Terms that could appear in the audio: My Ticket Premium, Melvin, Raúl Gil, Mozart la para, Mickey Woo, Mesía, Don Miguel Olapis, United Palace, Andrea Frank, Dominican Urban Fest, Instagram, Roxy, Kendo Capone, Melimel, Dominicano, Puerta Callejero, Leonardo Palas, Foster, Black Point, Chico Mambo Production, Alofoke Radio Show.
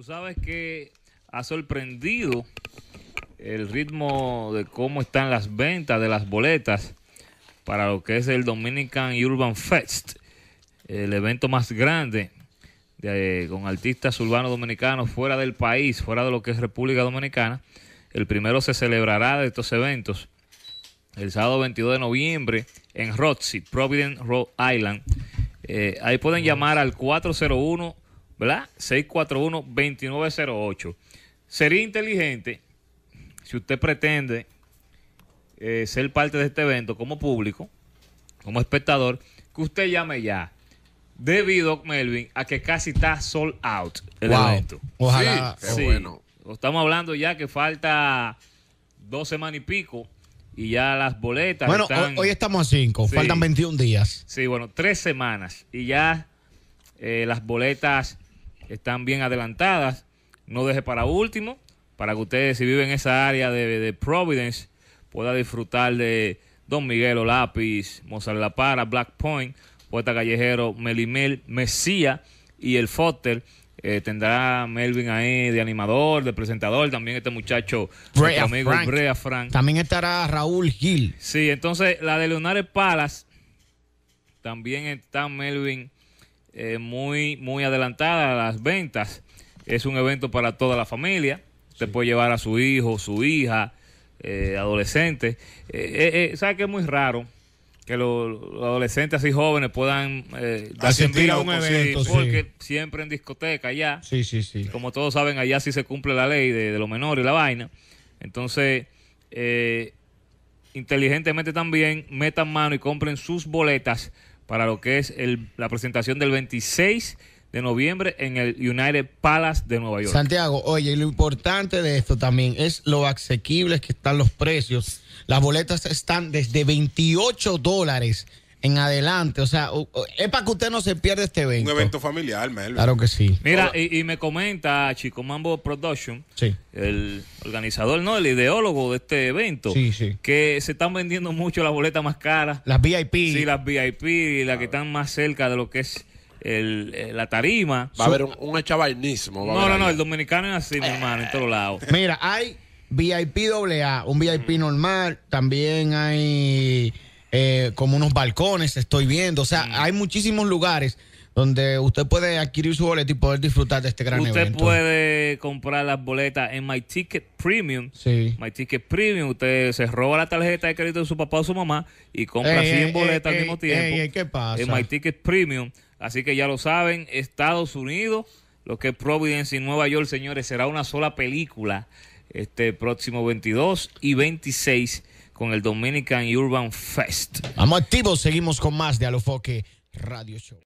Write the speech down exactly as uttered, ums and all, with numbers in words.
Tú sabes que ha sorprendido el ritmo de cómo están las ventas de las boletas para lo que es el Dominican Urban Fest, el evento más grande de, con artistas urbanos dominicanos fuera del país, fuera de lo que es República Dominicana. El primero se celebrará de estos eventos el sábado veintidós de noviembre en Roxy, Providence, Rhode Island. Eh, ahí pueden llamar al cuatro cero uno, ¿verdad? seis cuatro uno, dos nueve cero ocho. Sería inteligente, si usted pretende eh, ser parte de este evento como público, como espectador, que usted llame ya, debido, Melvin, a que casi está sold out el wow. evento. Ojalá. Sí, sí. Bueno. Estamos hablando ya que falta dos semanas y pico y ya las boletas bueno, están... Hoy estamos a cinco, sí. Faltan veintiún días. Sí, bueno, tres semanas y ya eh, las boletas están bien adelantadas. No deje para último, para que ustedes, si viven en esa área de, de Providence, puedan disfrutar de Don Miguel Olapis, Mozart la Para, Black Point, Puerta Callejero, Melimel, Mesía y el Foster. Eh, tendrá Melvin ahí de animador, de presentador, también este muchacho, nuestro amigo Andrea Frank. También estará Raúl Gil. Sí, entonces la de Leonardo Palas, también está Melvin eh, muy, muy adelantada a las ventas. Es un evento para toda la familia. Usted sí. puede llevar a su hijo, su hija, eh, adolescente. Eh, eh, eh, ¿Sabe que es muy raro? Que los, los adolescentes así jóvenes puedan eh, asistir a un evento, sí, porque sí. siempre en discoteca allá, sí, sí, sí. como todos saben, allá sí se cumple la ley de, de los menores y la vaina. Entonces, eh, inteligentemente también metan mano y compren sus boletas para lo que es el, la presentación del veintiséis de noviembre en el United Palace de Nueva York. Santiago, oye, y lo importante de esto también es lo asequibles que están los precios. Las boletas están desde veintiocho dólares en adelante. O sea, es para que usted no se pierda este evento. Un evento familiar, Melvin. Claro que sí. Mira, y, y me comenta Chico Mambo Production, sí. el organizador, no, el ideólogo de este evento, sí, sí. que se están vendiendo mucho las boletas más caras. Las V I P. Sí, las V I P, y las que están más cerca de lo que es El, la tarima. Va a haber un, un echavainismo. No, no, no, el dominicano es así, mi hermano, en todos lados. Mira, hay V I P doble A, un V I P mm. normal, también hay eh, como unos balcones, estoy viendo. O sea, mm. hay muchísimos lugares donde usted puede adquirir su boleto y poder disfrutar de este gran usted evento. Usted puede comprar las boletas en My Ticket Premium. Sí. My Ticket Premium. Usted se roba la tarjeta de crédito de su papá o su mamá y compra ey, cien boletas ey, al mismo ey, tiempo. Ey, ¿qué pasa? En My Ticket Premium. Así que ya lo saben, Estados Unidos, lo que es Providence y Nueva York, señores, será una sola película este próximo veintidós y veintiséis con el Dominican Urban Fest. Vamos activos, seguimos con más de Alofoke Radio Show.